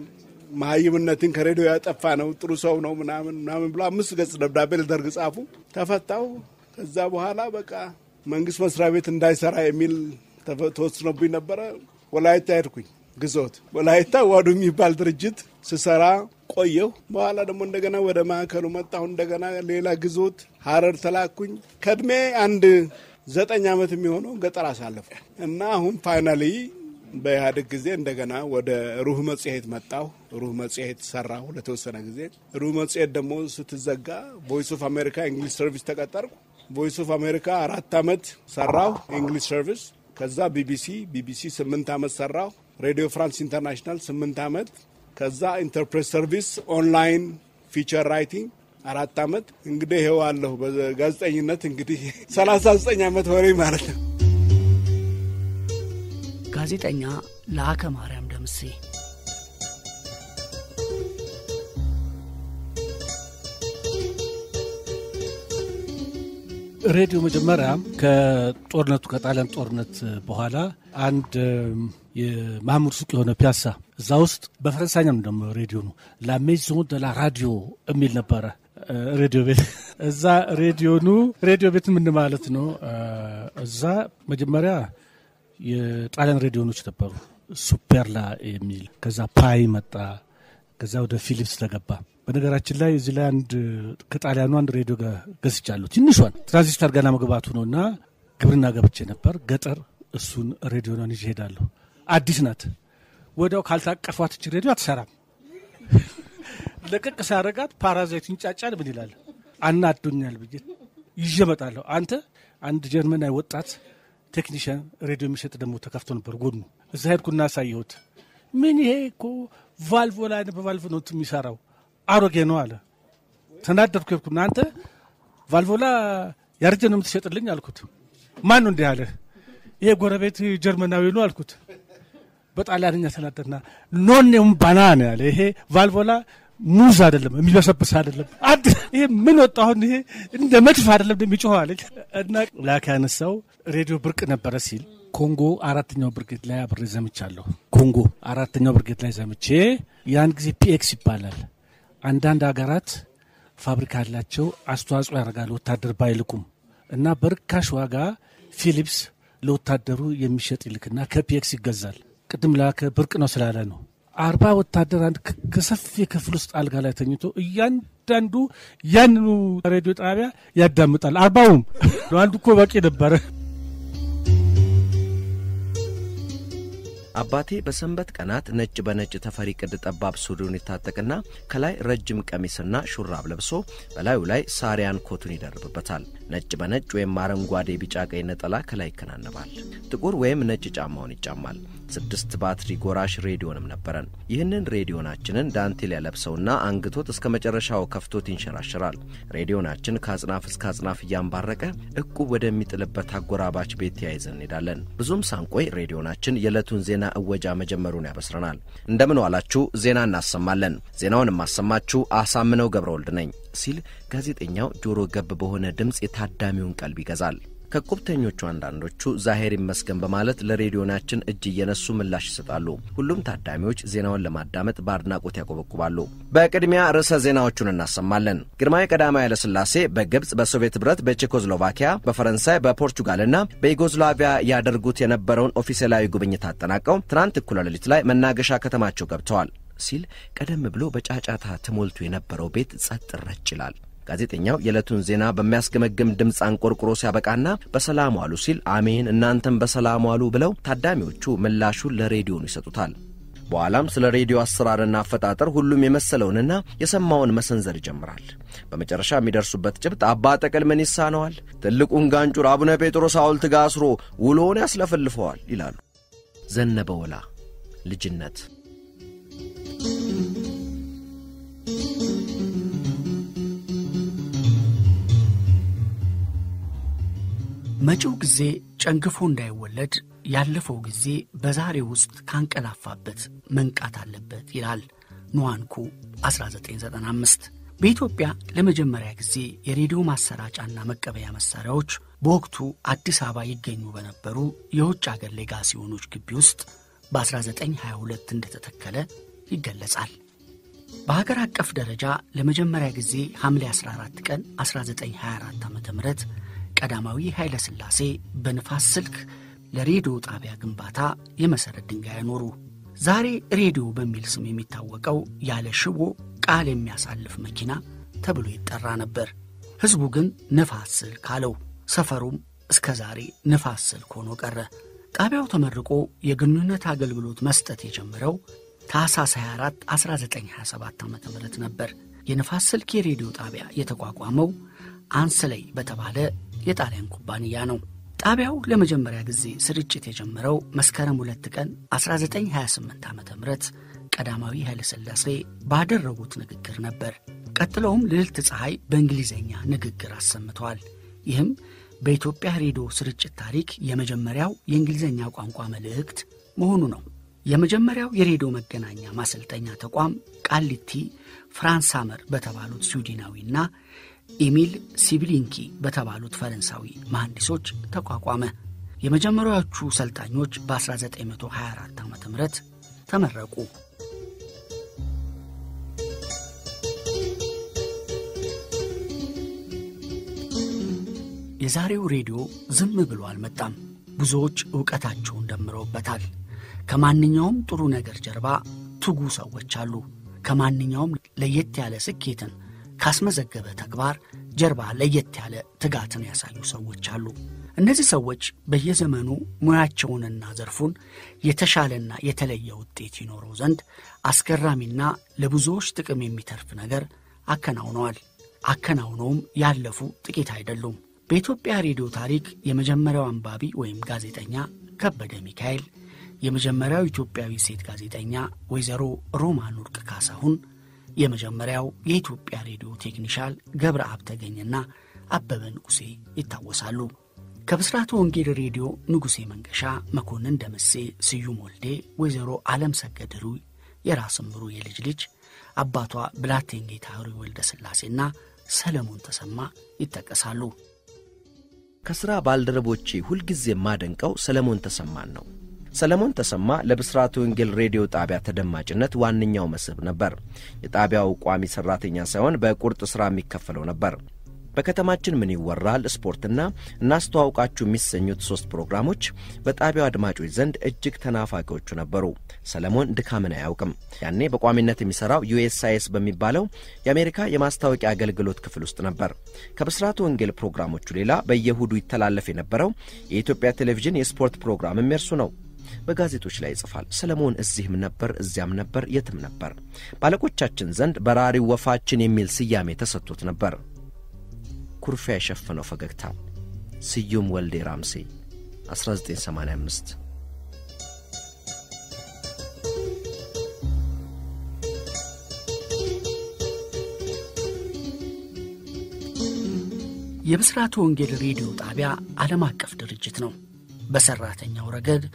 ማህይምነትን ከሬዲዮ ያጠፋ ነው ጥሩ ሰው ነው ምናምን ምናምን ብላ 5 ገጽ ደብዳቤ ለደርግ ጻፉ ተፈታው። ከዛ በኋላ በቃ መንግስት መስሪያ ቤት እንዳይሰራ የሚል ተወስኖብኝ ነበር ወላይታ ሄድኩኝ ግዞት ወላይታ ዋዱም ይባል ድርጅት ስሰራ ቆየው። በኋላ ደግሞ እንደገና ወደ ማከሉ መጣሁ እንደገና ሌላ ግዞት ሐረር ተላኩኝ ከድሜ አንድ 9 አመት የሚሆነው ገጠራ ሳለፈ እና አሁን ፋይናሊ በያደግ ጊዜ እንደገና ወደ ሩህ መጽሔት መጣሁ። ሩህ መጽሔት ሰራሁ ለተወሰነ ጊዜ። ሩህ መጽሔት ደግሞ ስትዘጋ ቮይስ ኦፍ አሜሪካ እንግሊሽ ሰርቪስ ተቀጠርኩ። ቮይስ ኦፍ አሜሪካ 4 አመት ሰራሁ እንግሊሽ ሰርቪስ ከዛ ቢቢሲ 8 አመት ሰራሁ ሬዲዮ ፍራንስ ኢንተርናሽናል 8 አመት ከዛ ኢንተርፕሬት ሰርቪስ ኦንላይን ፊቸር ራይቲንግ 4 አመት እንግዲህ ሄዋለሁ በጋዜጠኝነት እንግዲህ 39 አመት ወሬ ማለት ነው። ጋዜጠኛ ላከ ማርያም ደምሴ ሬዲዮ መጀመሪያም ከጦርነቱ ከጣሊያን ጦርነት በኋላ አንድ የማህሙድ ሱቅ የሆነ ፒያሳ ዛውስት በፈረንሳይኛም ደሞ ሬዲዮ ነው ላ maison de la radio የሚል ነበር ሬዲዮ ቤት እዛ ሬዲዮ ቤት ምን ማለት ነው እዛ መጀመሪያ የጣሊያን ሬዲዮኖች ተጠሩ ሱፐርላ የሚል ከዛ ፓይ መጣ ከዛ ወደ ፊሊፕስ ተገባ በነገራችን ላይ እዚህ ላይ አንድ ከጣሊያኑ አንድ ሬዲዮ ገዝቻለሁ ትንሽዋን ትራንዚስተር ገና መግባቱ ነውና ግብርና ገብቼ ነበር ገጠር እሱን ሬዲዮናን ይሄዳለሁ አዲስ ናት ወዲያው ካልታቀፋት እቺ ሬዲዮ አትሰራም ለቅቅ ሳረጋት ፓራዛይትን ጫጫን ምን ይላል አናዱኛል ብዬ ይጀመጣለሁ አንተ አንድ ጀርመናዊ ወጣት ቴክኒሺያን ሬዲዮ ምሽት ደሞ ተከፍቶ ነበር ጎድኑ እዛ ሄድኩና ሳይሁት ምን ይሄኮ ቫልቭ ላይ በቫልቭ ነው የሚሰራው አሮጌ ነው አለ ተናደድኩ እኮና አንተ ቫልቮላ ያርጀን ነው የምትሸጥልኝ አልኩት ማን ነው እንደ ያለ ይሄ ጎረቤት ጀርመናዊ ነው አልኩት በጣሊያንኛ ተናደድና ኖንም ባናና አለ ይሄ ቫልቮላ ሙዝ አይደለም የሚበሰብስ አይደለም ይሄ ምን ወጣው ይሄ እንደ መድፍ አይደለም እንደሚጮህ አለ እና ላካነሰው ሬዲዮ ብርቅ ነበር ሲል ኮንጎ አራተኛው ብርጌት ላይ አብሬ ዘምቻለሁ ኮንጎ አራተኛው ብርጌት ላይ ዘምቼ ያን ጊዜ ፒኤክስ ይባላል አንዳንድ አገራት ፋብሪካ አላቸው አስተዋጽኦ ያደርጋሉ ወታደር ባይልኩም እና በርካሽ ዋጋ ፊሊፕስ ለወታደሩ የሚሸጥ ይልክና ከፒኤክስ ይገዛል ቅድም ላከ ብርቅ ነው ስላለ ነው 40 ወታደር አንድ ከሰፊ ክፍል ውስጥ አልጋ ላይ ተኝቶ እያንዳንዱ ያንኑ ሬዲዮ ጣቢያ ያዳምጣል 40ም ለአንዱ እኮ በቂ ነበር አባቴ በሰንበት ቀናት ነጭ በነጭ ተፈሪ ቅድ ጠባብ ሱሪውን ይታጠቅና ከላይ ረጅም ቀሚስና ሹራብ ለብሶ በላዩ ላይ ሳሪያን ኮቱን ይደርብበታል ነጭ በነጭ ወይም አረንጓዴ ቢጫ ቀይ ነጠላ ከላይ ከናነባል ጥቁር ወይም ነጭ ጫማውን ይጫማል 6 ባትሪ ጎራሽ ሬዲዮንም ነበረን ይህንን ሬዲዮናችንን ዳንቴል ያለብሰውና አንግቶት እስከ መጨረሻው ከፍቶት ይንሸራሽራል ሬዲዮናችን ካጽናፍ እስከ አጽናፍ ያንባረቀ እቁ ወደሚጥልበት አጎራባች ቤት ያይዘን ሄዳለን ብዙም ሳንቆይ ሬዲዮናችን የለቱን ዜና እወጃ መጀመሩን ያበስረናል እንደምን ዋላችሁ ዜና እናሰማለን ዜናውን ማሰማችሁ አሳምነው ገብረወልድ ነኝ ሲል ጋዜጠኛው ጆሮ ገብ በሆነ ድምጽ የታዳሚውን ቀልብ ይገዛል ከቁብተኞቹ አንዳንዶቹ ዛሄር መስገን በማለት ለሬዲዮናችን እጅ የነሱ ምላሽ ይሰጣሉ ሁሉም ታዳሚዎች ዜናውን ለማዳመጥ ባርናቆት ያቆበቁባሉ በቅድሚያ ርዕሰ ዜናዎቹን እናሰማለን ግርማዊ ቀዳማዊ ኃይለ ሥላሴ በግብጽ በሶቪየት ህብረት በቼኮስሎቫኪያ በፈረንሳይ በፖርቹጋልና በዩጎስላቪያ ያደርጉት የነበረውን ኦፊሴላዊ ጉብኝት አጠናቀው ትናንት እኩለ ሌሊት ላይ መናገሻ ከተማቸው ገብተዋል ሲል ቀደም ብሎ በጫጫታ ተሞልቶ የነበረው ቤት ጸጥ ረጭ ይላል ጋዜጠኛው የለቱን ዜና በሚያስገመግም ድምጽ አንቆርቆሮ ሲያበቃና በሰላም ዋሉ ሲል አሜን እናንተም በሰላም ዋሉ ብለው ታዳሚዎቹ ምላሹን ለሬዲዮ ነው ይሰጡታል በኋላም ስለ ሬዲዮ አሰራርና አፈጣጠር ሁሉም የመሰለውንና የሰማውን መሰንዘር ይጀምራል በመጨረሻ የሚደርሱበት ጭብጥ አባ ተቀል ምን ይሳነዋል ትልቁን ጋንጩር አቡነ ጴጥሮስ አውልት ጋስሮ ውሎውን ያስለፈልፈዋል ይላሉ ዘነበውላ ልጅነት መጪው ጊዜ ጨንግፎ እንዳይወለድ ያለፈው ጊዜ በዛሬው ውስጥ ካንቀላፋበት መንቃት አለበት ይላል ኑዋንኩ 1995 በኢትዮጵያ ለመጀመሪያ ጊዜ የሬዲዮ ማሰራጫና መቀበያ መሳሪያዎች በወቅቱ አዲስ አበባ ይገኙ በነበሩ የውጭ ሀገር ሌጋሲዮኖች ግቢ ውስጥ በ1922 እንደተተከለ ይገለጻል በሀገር አቀፍ ደረጃ ለመጀመሪያ ጊዜ ሐምሌ 14 ቀን 1924 ዓ.ም ቀዳማዊ ኃይለ ሥላሴ በንፋስ ስልክ ለሬዲዮ ጣቢያ ግንባታ የመሰረት ድንጋይ ኖሩ ዛሬ ሬዲዮ በሚል ስም የሚታወቀው ያለ ሽቦ ቃል የሚያሳልፍ መኪና ተብሎ ይጠራ ነበር ህዝቡ ግን ንፋስ ስልክ አለው ሰፈሩም እስከ ዛሬ ንፋስ ስልክ ሆኖ ቀረ ጣቢያው ተመርቆ የግንኙነት አገልግሎት መስጠት የጀመረው ታህሳስ 24 1927 ዓ.ም ነበር የንፋስ ስልክ ሬዲዮ ጣቢያ የተቋቋመው አንስላይ በተባለ የጣሊያን ኩባንያ ነው ጣቢያው ለመጀመሪያ ጊዜ ስርጭት የጀመረው መስከረም 2 ቀን 1928 ዓ.ም ቀዳማዊ ኃይለ ሥላሴ ባደረጉት ንግግር ነበር። ቀጥሎም ልዕልት ፀሐይ በእንግሊዘኛ ንግግር አሰምቷል። ይህም በኢትዮጵያ ሬዲዮ ስርጭት ታሪክ የመጀመሪያው የእንግሊዘኛ ቋንቋ መልእክት መሆኑ ነው። የመጀመሪያው የሬዲዮ መገናኛ ማሰልጠኛ ተቋም ቃሊቲ ፍራንስ ሃመር በተባሉት ስዊድናዊና ኢሚል ሲብሊንኪ በተባሉት ፈረንሳዊ መሐንዲሶች ተቋቋመ። የመጀመሪያዎቹ ሰልጣኞች በ1924 ዓ.ም ተመረቁ። የዛሬው ሬዲዮ ዝም ብሎ አልመጣም። ብዙዎች ዕውቀታቸውን ደምረውበታል። ከማንኛውም ጥሩ ነገር ጀርባ ትጉ ሰዎች አሉ። ከማንኛውም ለየት ያለ ስኬትን ካስመዘገበ ተግባር ጀርባ ለየት ያለ ትጋትን ያሳዩ ሰዎች አሉ። እነዚህ ሰዎች በየዘመኑ ሙያቸውንና ዘርፉን የተሻለና የተለየ ውጤት ይኖረው ዘንድ አስገራሚና ለብዙዎች ጥቅም የሚተርፍ ነገር አከናውነዋል። አከናውነውም ያለፉ ጥቂት አይደሉም። በኢትዮጵያ ሬዲዮ ታሪክ የመጀመሪያው አንባቢ ወይም ጋዜጠኛ ከበደ ሚካኤል፣ የመጀመሪያው ኢትዮጵያዊ ሴት ጋዜጠኛ ወይዘሮ ሮማን ወርቅ ካሳሁን፣ የመጀመሪያው የኢትዮጵያ ሬዲዮ ቴክኒሻል ገብረአብ ተገኘና አበበ ንጉሴ ይታወሳሉ። ከብስራቱ ወንጌል ሬዲዮ ንጉሴ መንገሻ፣ መኮንን ደምሴ፣ ስዩም ወልዴ፣ ወይዘሮ ዓለም ሰገድሩ የራስምሩ የልጅ ልጅ አባቷ ብላቴን ጌታሩ ወልደ ስላሴና ሰለሞን ተሰማ ይተቀሳሉ። ከስራ ባልደረቦቼ ሁሉ ጊዜ ማደንቀው ሰለሞን ተሰማን ነው። ሰለሞን ተሰማ ለብስራቱ ወንጌል ሬዲዮ ጣቢያ ተደማጭነት ዋንኛው መስብ ነበር። የጣቢያው ቋሚ ሰራተኛ ሳይሆን በቁርጥ ስራ የሚከፈለው ነበር። በከተማችን ምን ይወራል ስፖርትና እናስተዋውቃችሁ የሚሰኙት ሶስት ፕሮግራሞች በጣቢያው አድማጮች ዘንድ እጅግ ተናፋቂዎች ነበሩ። ሰለሞን ድካምን አያውቅም። ያኔ በቋሚነት የሚሰራው USIS በሚባለው የአሜሪካ የማስተዋወቂያ አገልግሎት ክፍል ውስጥ ነበር። ከብስራቱ ወንጌል ፕሮግራሞቹ ሌላ በየሁዱ ይተላለፍ የነበረው የኢትዮጵያ ቴሌቪዥን የስፖርት ፕሮግራም እርሱ ነው። በጋዜጦች ላይ ጽፏል። ሰለሞን እዚህም ነበር እዚያም ነበር የትም ነበር። ባለቆቻችን ዘንድ በራሪው ወፋችን የሚል ስያሜ ተሰጥቶት ነበር። ኩርፊያ ሸፈነው ፈገግታ ስዩም ወልዴ ራምሴ 1985። የብስራቱ ወንጌል ሬዲዮ ጣቢያ ዓለም አቀፍ ድርጅት ነው። በሰራተኛው ረገድ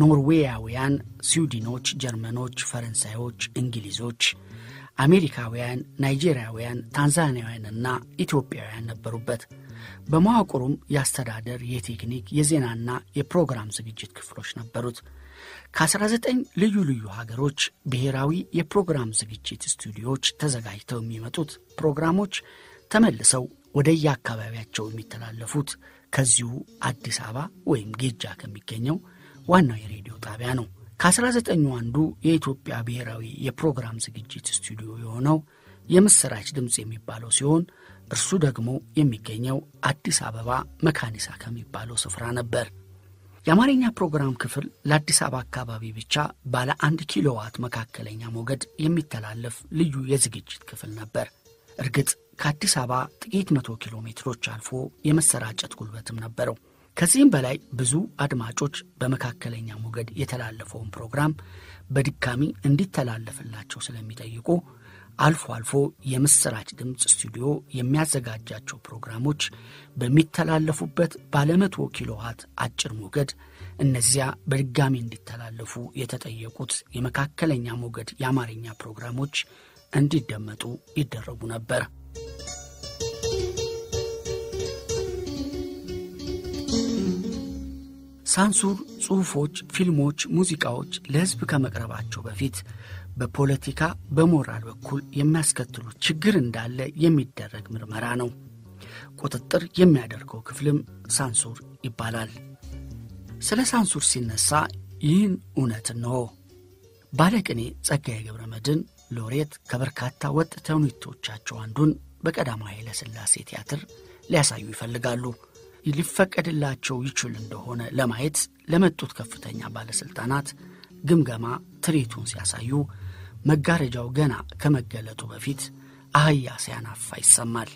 ኖርዌያውያን፣ ስዊድኖች፣ ጀርመኖች፣ ፈረንሳዮች፣ እንግሊዞች፣ አሜሪካውያን፣ ናይጄሪያውያን፣ ታንዛኒያውያንና ኢትዮጵያውያን ነበሩበት። በማዋቀሩም ያስተዳደር፣ የቴክኒክ፣ የዜናና የፕሮግራም ዝግጅት ክፍሎች ነበሩት። ከ19 ልዩ ልዩ ሀገሮች ብሔራዊ የፕሮግራም ዝግጅት ስቱዲዮዎች ተዘጋጅተው የሚመጡት ፕሮግራሞች ተመልሰው ወደየአካባቢያቸው የሚተላለፉት ከዚሁ አዲስ አበባ ወይም ጌጃ ከሚገኘው ዋናው የሬዲዮ ጣቢያ ነው። ከ19ኙ አንዱ የኢትዮጵያ ብሔራዊ የፕሮግራም ዝግጅት ስቱዲዮ የሆነው የምስራች ድምጽ የሚባለው ሲሆን እርሱ ደግሞ የሚገኘው አዲስ አበባ መካኒሳ ከሚባለው ስፍራ ነበር። የአማርኛ ፕሮግራም ክፍል ለአዲስ አበባ አካባቢ ብቻ ባለ 1 ኪሎዋት መካከለኛ ሞገድ የሚተላለፍ ልዩ የዝግጅት ክፍል ነበር። እርግጥ ከአዲስ አበባ ጥቂት 100 ኪሎ ሜትሮች አልፎ የመሰራጨት ጉልበትም ነበረው። ከዚህም በላይ ብዙ አድማጮች በመካከለኛ ሞገድ የተላለፈውን ፕሮግራም በድካሚ እንዲተላለፍላቸው ስለሚጠይቁ አልፎ አልፎ የምስራች ድምጽ ስቱዲዮ የሚያዘጋጃቸው ፕሮግራሞች በሚተላለፉበት ባለ 100 ኪሎዋት አጭር ሞገድ እነዚያ በድካሚ እንዲተላለፉ የተጠየቁት የመካከለኛ ሞገድ የአማርኛ ፕሮግራሞች እንዲደመጡ ይደረጉ ነበር። ሳንሱር፣ ጽሁፎች፣ ፊልሞች፣ ሙዚቃዎች ለህዝብ ከመቅረባቸው በፊት በፖለቲካ በሞራል በኩል የሚያስከትሉት ችግር እንዳለ የሚደረግ ምርመራ ነው። ቁጥጥር የሚያደርገው ክፍልም ሳንሱር ይባላል። ስለ ሳንሱር ሲነሳ ይህን እውነት ነው። ባለቅኔ ጸጋዬ ገብረመድህን ሎሬት ከበርካታ ወጥ ተውኔቶቻቸው አንዱን በቀዳማዊ ኃይለ ሥላሴ ቲያትር ሊያሳዩ ይፈልጋሉ። ሊፈቀድላቸው ይችላል እንደሆነ ለማየት ለመጡት ከፍተኛ ባለስልጣናት ግምገማ ትርኢቱን ሲያሳዩ መጋረጃው ገና ከመገለጡ በፊት አህያ ሲያናፋ ይሰማል።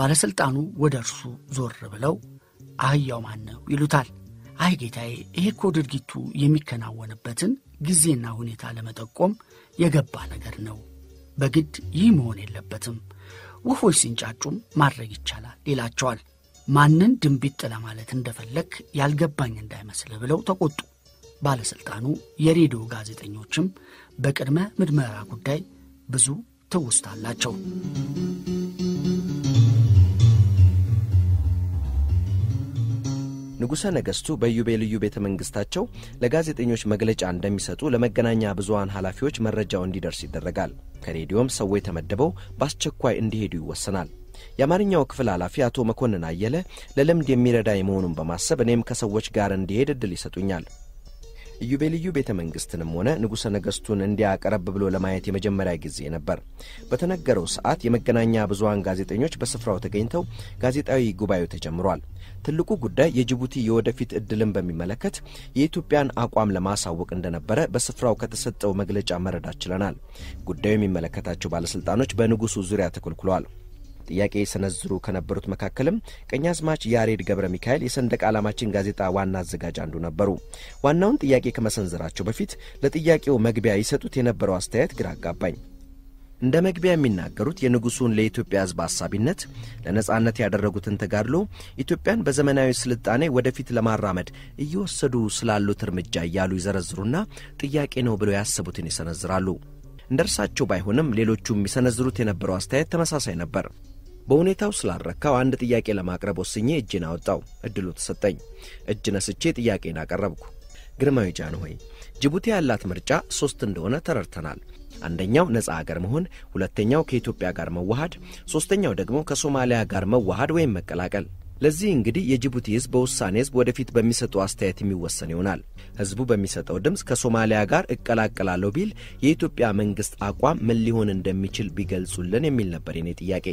ባለስልጣኑ ወደርሱ ዞር ብለው አህያው ማን ነው ይሉታል። አይ ጌታዬ፣ ይሄ እኮ ድርጊቱ የሚከናወንበትን ጊዜና ሁኔታ ለመጠቆም የገባ ነገር ነው። በግድ ይመሆን የለበትም። ወፎች ሲንጫጩም ማድረግ ይቻላል ይላቸዋል። ማንን ድንቢጥ ለማለት እንደፈለክ ያልገባኝ እንዳይመስል ብለው ተቆጡ። ባለስልጣኑ የሬዲዮ ጋዜጠኞችም በቅድመ ምድመራ ጉዳይ ብዙ ተውስታላቸው። ንጉሰ ነገስቱ በዩቤልዩ ቤተ መንግስታቸው ለጋዜጠኞች መግለጫ እንደሚሰጡ ለመገናኛ ብዙሃን ኃላፊዎች መረጃው እንዲደርስ ይደረጋል። ከሬዲዮም ሰው የተመደበው ባስቸኳይ እንዲሄዱ ይወሰናል። ያማርኛው ክፍል ኃላፊ አቶ መኮንን አየለ ለልምድ የሚረዳይ መሆኑን በማሰብ እኔም ከሰዎች ጋር እንዲሄድ እድል ይሰጡኛል። ዩቤልዩ ቤተ መንግስትንም ሆነ ንጉሰ ነገስቱን እንዲያቀርብ ብሎ ለማየት የመጀመሪያ ጊዜ ነበር። በተነገረው ሰዓት የመገናኛ ብዙሃን ጋዜጠኞች በስፍራው ተገኝተው ጋዜጣዊ ጉባኤው ተጀምሯል። ትልቁ ጉዳይ የጅቡቲ የወደፊት እድልን በሚመለከት የኢትዮጵያን አቋም ለማሳወቅ እንደነበረ በስፍራው ከተሰጠው መግለጫ መረዳት ችለናል። ጉዳዩ የሚመለከታቸው ባለስልጣኖች በንጉሱ ዙሪያ ተኩልኩለዋል። ጥያቄ ሰነዝሩ ከነበሩት መካከለም ቀኛዝማች ያሬድ ገብረ ሚካኤል የሰንደቅ ዓላማችን ጋዜጣ ዋና አዘጋጅ አንዱ ነበሩ። ዋናውን ጥያቄ ከመሰንዘራቸው በፊት ለጥያቄው መግቢያ ይሰጡት የነበረው አስተያየት ግራ አጋባኝ። እንደ መግቢያ የሚናገሩት የንጉሱን ለኢትዮጵያ ሕዝብ አሳቢነት ለነጻነት ያደረጉትን ተጋድሎ ኢትዮጵያን በዘመናዊ ስልጣኔ ወደፊት ለማራመድ እየወሰዱ ስላሉት እርምጃ ያሉ ይዘረዝሩና ጥያቄ ነው ብለው ያስቡትን ይሰነዝራሉ። እንደርሳቸው ባይሆንም ሌሎቹም ይሰነዝሩት የነበረው አስተያየት ተመሳሳይ ነበር። በሁኔታው ስላረካው አንድ ጥያቄ ለማቅረብ ወስኜ እጅን አወጣው። እድሉ ተሰጠኝ። እጅ ነስቼ ጥያቄን አቀረብኩ። ግርማዊ ጃን ሆይ ጅቡቲ ያላት ምርጫ 3 እንደሆነ ተረድተናል። አንደኛው ነፃ ሀገር መሆን፣ ሁለተኛው ከኢትዮጵያ ጋር መዋሃድ፣ ሶስተኛው ደግሞ ከሶማሊያ ጋር መዋሃድ ወይም መቀላቀል። ለዚህ እንግዲህ የጅቡቲ ህዝብ በውሳኔ ህዝብ ወደፊት በሚሰጠው አስተያየት የሚወሰን ይሆናል። ህዝቡ በሚሰጠው ድምጽ ከሶማሊያ ጋር እቀላቀላለሁ ቢል የኢትዮጵያ መንግስት አቋም ምን ሊሆን እንደሚችል ቢገልጹልን የሚል ነበር የኔ ጥያቄ።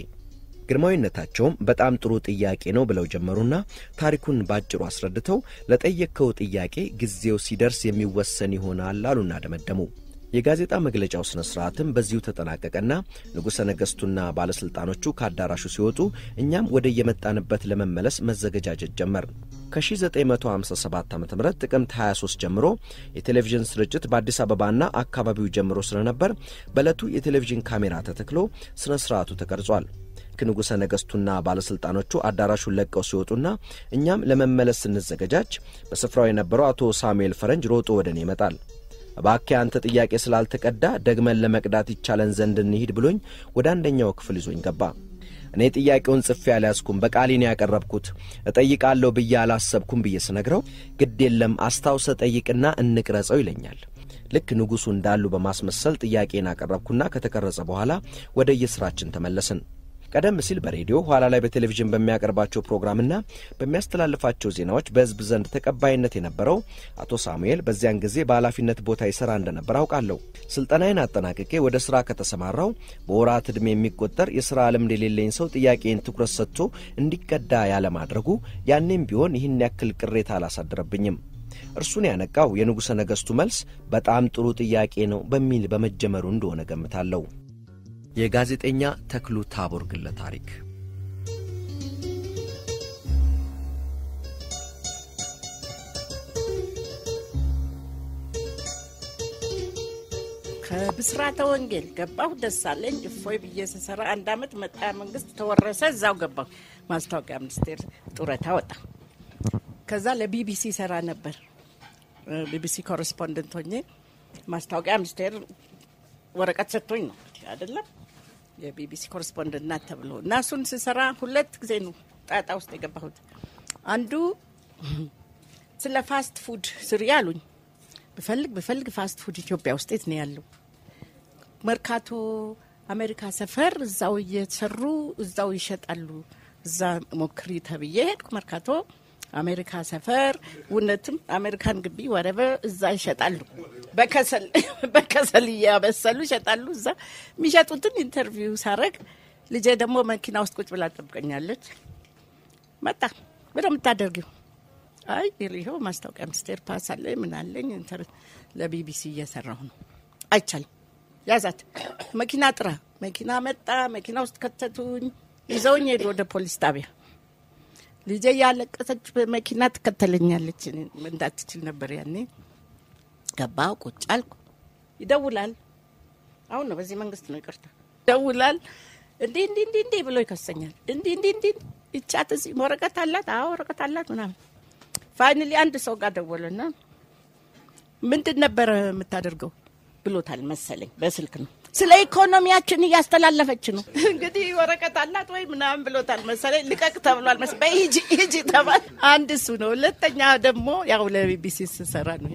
ግርማዊነታቸው በጣም ጥሩ ጥያቄ ነው ብለው ጀመሩና ታሪኩን ባጭሩ አስረድተው ለጠየቀው ጥያቄ ግዚያው ሲደርስ የሚወሰን ይሆናል አሉና ደመደሙ። የጋዜጣ መግለጫው ስነ ስርዓትም በዚሁ ተጠናቀቀና ንጉሰ ነገስቱና ባለስልጣኖቹ ካዳራሹ ሲወጡ እኛም ወደ የመጣንበት ለመመለስ መዘጋጀት ጀመር። ከ1957 ዓ.ም ጥቅምት 23 ጀምሮ የቴሌቪዥን ስርጭት በአዲስ አበባና አካባቢው ጀምሮ ስለነበር በለቱ የቴሌቪዥን ካሜራ ተተክሎ ስነ ስርዓቱ ተቀርጿል። ንጉሰ ነገስቱና ባለስልጣኖቹ አዳራሹን ለቀው ሲወጡና እኛም ለመመለስ ስንዘጋጅ በስፍራው የነበረው አቶ ሳሙኤል ፈረንጅ ሮጦ ወደኔ ይመጣል። እባክህ አንተ ጥያቄ ስላልተቀዳ ደግመን ለመቅዳት ይቻለን ዘንድ እንሂድ ብሎኝ ወደ አንደኛው ክፍል ይዞኝ ገባ። እኔ ጥያቄውን ጽፌ ያላስኩም በቃሊን ያቀርብኩት እጠይቃለሁ በያላሰብኩም በየሰነግረው ግድ የለም አስተውሰ ጠይቅና እንቅረጸው ይለኛል። ልክ ንጉሱ እንዳሉ በማስመሰል ጥያቄን አቀርብኩና ከተቀረጸ በኋላ ወደ የስራችን ተመለስን። ቀደም ሲል በሬዲዮ ኋላ ላይ በቴሌቪዥን በሚያቀርባቸው ፕሮግራምና በሚያስተላልፋቸው ዜናዎች በህዝብ ዘንድ ተቀባይነት የነበረው አቶ ሳሙኤል በዚያን ጊዜ ባላፊነት ቦታ ይሰራ እንደነበር አውቃለሁ። ስልጣናዬን አጠናቅቄ ወደ ስራ ከተሰማራው በወራት እድሜ የሚቆጠር የሥራ ልምድ የሌለኝ ሰው ጥያቄን ትኩረት ሰጥቶ እንዲቀዳ ያለ ማድረጉ ያንንም ቢሆን ይህን ያክል ቅሬታ አላሳደረብኝም። እርሱን ያነቃው የንጉሰ ነገስቱ መልስ በጣም ጥሩ ጥያቄ ነው በሚል በመጀመሩ እንደሆነ ገምታለሁ። የጋዜጠኛ ተክሉ ታቦር ግለ ታሪክ ከብስራተ ወንጌል ገባው ደሳለኝ እፎይ በየሰራ አንድ አመት መጣ መንግስት ተወረሰ እዛው ገባው ማስታወቂያ ሚኒስቴር ጡረታ ወጣ። ከዛ ለቢቢሲ ሰራ ነበር። ቢቢሲ ኮረስፖንደንት ሆኜ ማስታወቂያ ሚኒስቴር ወረቀት ሰጥቶኝ ነው አይደለም የቢቢሲ ኮረስፖንደንት ናት ተብሎ እና እሱን ሲሰራ ሁለት ጊዜ ነው ጣጣ ውስጥ የገባሁት። አንዱ ስለ ፋስት ፉድ ስሪ ያሉኝ በፈልግ ፋስት ፉድ ኢትዮጵያ ውስጥ እት ነው ያለው መርካቶ አሜሪካ ሰፈር እዛው እየተሰሩ እዛው ይሸጣሉ እዛ ሞክሪ ተብዬ ሄድኩ። መርካቶ አሜሪካ ሰፈር ወነትም አሜሪካን ግቢ ወረበ እዛ ይሸጣሉ በከሰል ያበሰሉ ይሸጣሉ። እዛ ሚሸጡትን ኢንተርቪው ሳረግ ልጄ ደሞ መኪና ውስጥ ቁጭ ብላ ተጠብቀኛለች። መጣ በደም ታደርጊው አይ ይሄው ማስታወቂያ ሚኒስቴር ፓስ አለ ምን አለኝ ለቢቢሲ እየሰራሁ ነው አይቻልም ያዛት መኪና ጥራ መኪና መጣ መኪና ውስጥ ከተቱኝ ይዘውኝ ሄዱ ወደ ፖሊስ ጣቢያ። ልጄ ያለቀሰች በመኪና ተከተለኛለች እንዳትችል ነበር ያኔ ገባው ቁጭ አልኩ። ይደውላል አሁን ነው በዚህ መንግስት ነው ይቀርታ ደውላል እንዴ እንዴ እንዴ እንዴ ብሎ ይከሰኛል እንዴ እንዴ እንዴ ይቻት እዚህ ወረቀት አላት ምናምን ፋይናሊ አንድ ሰው ጋር ደወለና ምንድን ነበር የምታደርገው ብሎታል መሰለኝ በስልክ ነው ስለ ኢኮኖሚያችን ያስተላለፈች ነው እንግዲህ ወረቀት አላት ወይ ምናምን ብሎታል መሰለኝ ልቀቅ ተብሏል መሰለኝ በሂጂ ሂጂ ተባለ አንድ ሱ ነው ሁለተኛ ደግሞ ያው ለቢቢሲ ሰራ ነው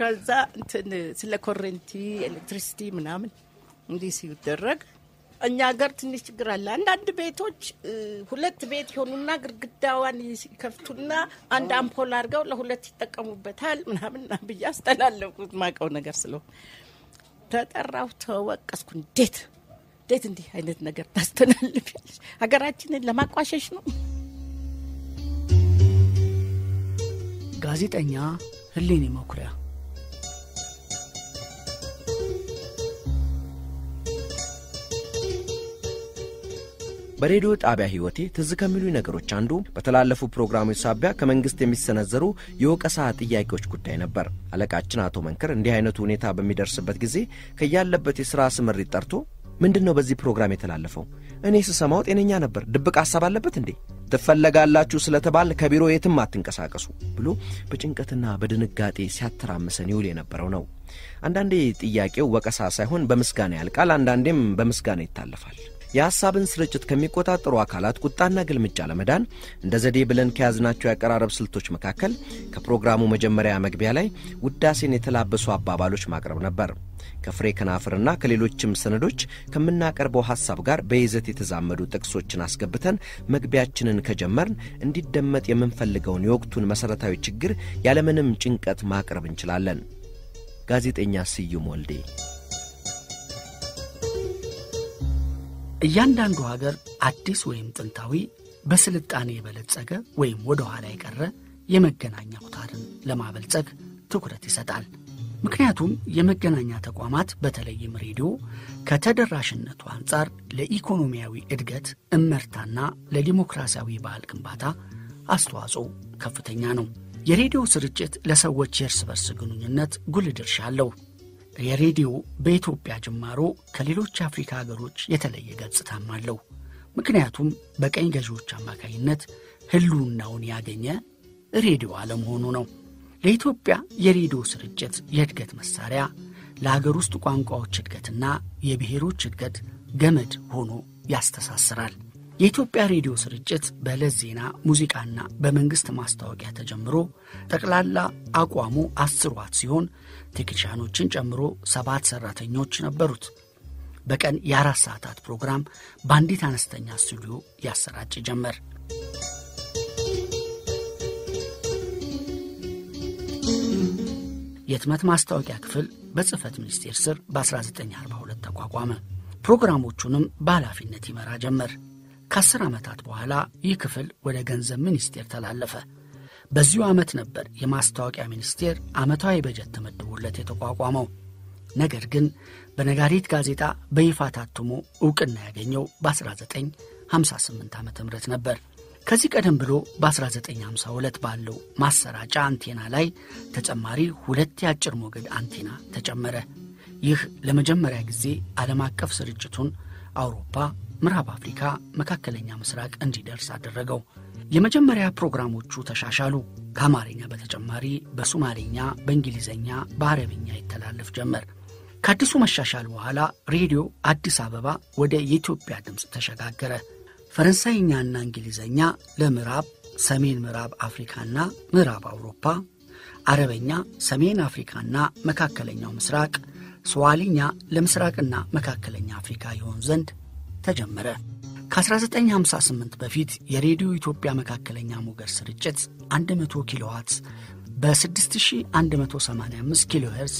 ከዛ እንትን ስለ ኮረንቲ ኤሌክትሪሲቲ ምናምን እንዲህ ሲደረግ እኛ ሀገር ትንሽ ችግር አለ አንድ ቤቶች ሁለት ቤት ሆኑና ግድግዳዋን ይከፍቱና አንድ አምፖል አርገው ለሁለት ይተቀሙበታል ምናምን በያስተላለፉት ማቀው ነገር ስለው ተጠራው ተወቀስኩ እንዴት እንዲህ አይነት ነገር ታስተናልፊያለሽ ሀገራችንን ለማቋሸሽ ነው ጋዜጠኛ ህሊኔ መኩሪያ በሬዲዮ ጣቢያ ህይወቴ ትዝ ከሚሉ ነገሮች አንዱ በተላለፉ ፕሮግራሞች ሳቢያ ከመንግስት የሚሰነዘሩ የወቀሳ ጥያቄዎች ጉዳይ ነበር። አለቃችን አቶ መንከር እንዲህ አይነቱ ሁኔታ በሚደርስበት ጊዜ ከያለበት የሥራ ስምሪ ጠርቶ ምንድነው በዚህ ፕሮግራም የተላለፈው? እኔስ ሰማውት እነኛ ነበር ድብቅ ሐሳብ አለበት እንዴ? ተፈለጋላችሁ ስለተባል ከቢሮ የትም አትንቀሳቀሱ ብሎ በጭንቀትና በድንጋጤ ሲያተራመሰን ይውል የነበረው ነው። አንዳንዴ ጥያቄው ወቀሳ ሳይሆን በመስጋና ያልቃል አንዳንዴም በመስጋና ይታለፋል። ያሳብን ስርጭት ከሚቆጣጠሩ አካላት ቁጣና ግልምጫ ለመዳን እንደ ዘዴ ብለን ከያዝናቸው ያቀራረብ ስልቶች መካከል ከፕሮግራሙ መጀመሪያ መግቢያ ላይ ውዳሴን የተላበሱ አባባሎች ማቅረብ ነበር። ከፍሬ ከናፍርና ከሌሎችም ሰነዶች ከመናቀርበው ሐሳብ ጋር በይዘት የተዛመዱ ጥቅሶችን አስገብተን መግቢያችንን ከጀመርን እንዲደመጥ የምንፈልገውን የወቅቱን መሰረታዊ ችግር ያለምንም ጭንቀት ማቅረብ እንችላለን። ጋዜጠኛ ስዩም ወልዴ ያንዳንዱ ሀገር አዲስ ወይም ጥንታዊ በስልጣኔ የበለጸገ ወይም ወደ ኋላ የቀረ የመገናኛ አውታርን ለማበልጸግ ትኩረት ይሰጣል። ምክንያቱም የመገናኛ ተቋማት በተለይም ሬዲዮ ከተደራሽነቱ አንፃር ለኢኮኖሚያዊ እድገት እመርታና ለዲሞክራሲያዊ ባህል ግንባታ አስተዋጽኦ ከፍተኛ ነው። የሬዲዮ ስርጭት ለሰዎች የእርስ በርስ ግንኙነት ጉልህ ድርሻ አለው። የሬዲዮ በኢትዮጵያ ጅማሮ ከሌሎች አፍሪካ ሀገሮች የተለየ ገጽታም አለው። ምክንያቱም በቀኝ ገዢዎች አማካይነት ህልውናውን ያገኘ ሬዲዮ ዓለም ሆኖ ነው። ለኢትዮጵያ የሬዲዮ ስርጭት የእድገት መሳሪያ ለሀገር ውስጥ ቋንቋዎች እድገትና የብሔሮች እድገት ገመድ ሆኖ ያስተሳስራል። የኢትዮጵያ ሬዲዮ ስርጭት በለዜና ሙዚቃና በመንግስት ማስተዋወቂያ ተጀምሮ ተቀላላ አቋሙ 10 ዋት ሲሆን ቴክኒሻኖችን ጨምሮ 7 ሰራተኞች ነበሩት። በቀን 4 ሰዓታት ፕሮግራም ባንዲት አነስተኛ ስቱዲዮ ያሰራጭ ጀመር። የትመት ማስተዋወቂያ ክፍል በጽህፈት ሚኒስቴር ስር በ1942 ተቋቋመ። ፕሮግራሞቹንም በኃላፊነት ይመራ ጀመር። ከ10 ዓመታት በኋላ ይህ ክፍል ወደ ገንዘብ ሚኒስቴር ተላለፈ። በዚሁ ዓመት ነበር የማስተዋወቂያ ሚኒስቴር ዓመታዊ በጀት ተመድቦለት የተቋቋመው። ነገር ግን በነጋሪት ጋዜጣ በይፋ ታትሞ ዕውቅና ያገኘው በ1958 ዓ.ም ነበር። ከዚህ ቀደም ብሎ በ1952 ባለው ማሰራጫ አንቴና ላይ ተጨማሪ 2 ያጭር ሞገድ አንቴና ተጨመረ። ይህ ለመጀመሪያ ጊዜ ዓለም አቀፍ ስርጭቱን አውሮፓ ምዕራብ አፍሪካ መካከለኛ ምስራቅ እንዲደርስ አደረገው። የመጀመሪያ ፕሮግራሞቹ ተሻሻሉ። ከአማርኛ በተጨማሪ በሶማሊኛ፣ በእንግሊዘኛ፣ በአረብኛ ይተላለፍ ጀመር። ከአዲሱ መሻሻል በኋላ ሬዲዮ አዲስ አበባ ወደ ኢትዮጵያ ድምጽ ተሸጋገረ። ፈረንሳይኛና እንግሊዘኛ ለምዕራብ ሰሜን ምዕራብ አፍሪካና ምዕራብ አውሮፓ፣ አረብኛ ሰሜን አፍሪካና መካከለኛው ምስራቅ፣ ሶማሊኛ ለምስራቅና መካከለኛ አፍሪካ ይሆን ዘንድ ተጀመረ። ከ1958 በፊት የሬዲዮ ኢትዮጵያ መካከለኛ ሞገድ ስርጭት 100 ኪሎ ዋት በ6185 ኪሎ ሄርዝ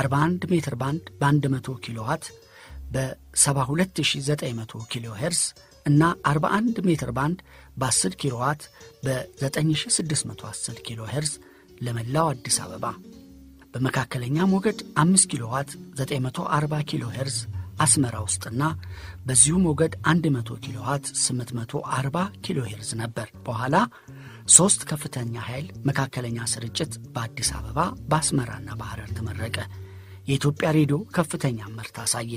41 ሜትር ባንድ በ100 ኪሎ ዋት በ72900 ኪሎ ሄርዝ እና 41 ሜትር ባንድ በ10 ኪሎ ዋት በ9610 ኪሎ ሄርዝ ለመላው አዲስ አበባ በመካከለኛ ሞገድ 5 ኪሎ ዋት 940 ኪሎ ሄርዝ አስመራ ውስጥና በዚሁ ሞገድ 100 ኪሎ ዋት 840 ኪሎ ሄርዝ ነበር። በኋላ 3 ከፍተኛ ኃይል መካከለኛ ስርጭት በአዲስ አበባ በአስመራና በሐረር ተመረቀ። የኢትዮጵያ ሬዲዮ ከፍተኛ ምርታ ሳየ።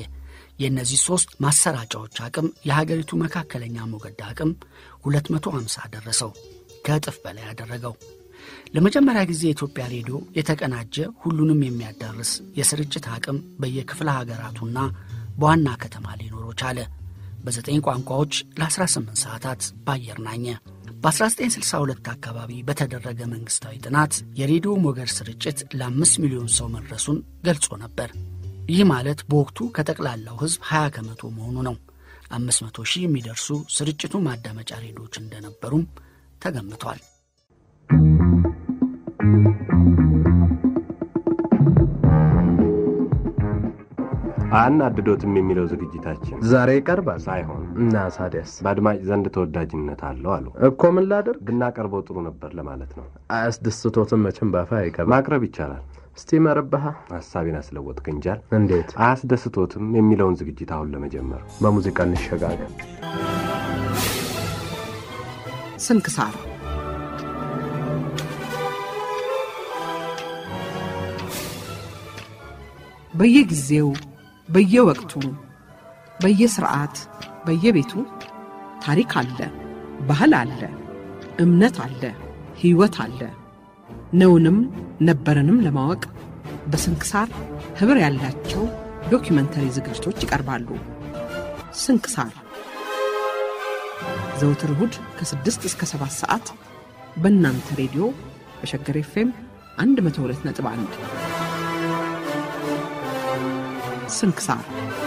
የነዚህ 3 ማሰራጫዎች አቅም የሀገሪቱ መካከለኛ ሞገድ አቅም 250 ደረሰው ከጥፍ በላይ ያደረገው። ለመጀመሪያ ጊዜ የኢትዮጵያ ሬዲዮ የተቀናጀ ሁሉንም የሚያዳርስ የስርጭት አቅም በየክፍለ ሀገራቱና በዋና ከተማ ሊኖር ቻለ። በ9 ቋንቋዎች ለ18 ሰዓታት ባየርናኘ። በ1962 አካባቢ በተደረገ መንግስታዊ ጥናት የሬዲዮ ሞገድ ስርጭት ለ5 ሚሊዮን ሰው መድረሱን ገልጾ ነበር። ይህ ማለት በወቅቱ ከተቀላላው ህዝብ 20% መሆኑ ነው። 500 ሺህ የሚደርሱ ስርጭቱ ማዳመጫ ሬዲዮዎች እንደነበሩም ተገምቷል። አና አድዶትም የሚለው ዝግጅታችን ዛሬ ቀርባ ሳይሆን እና ሳዲያስ ባድማጭ ዘንድ ተወዳጅነት አለው አሉ እኮ ምን ላደር ግና ቀርቦ ጥሩ ነበር ለማለት ነው። አያስደስቶትም መቼም ባፋ አይቀርብ ማቅረብ ይቻላል። ስቲመርባህ ሐሳቤን አስለወጥክ እንጃል እንዴት አያስደስቶትም የሚለውን ዝግጅት አሁን ለመጀመር በሙዚቃ እንሸጋገር። ስንክሳር በየጊዜው በየወቅቱ በየሥርዓት በየቤቱ ታሪክ አለ፣ ባህል አለ፣ እምነት አለ፣ ሕይወት አለ። ነውንም ነበረንም ለማወቅ በስንክሳር ህብር ያላቸው ዶክመንተሪ ዝግጅቶች ይቀርባሉ። ስንክሳር ዘወትር እሁድ ከ6 እስከ 7 ሰዓት በእናንተ ሬዲዮ በሸገር ኤፍኤም 102.1 ስንክሳር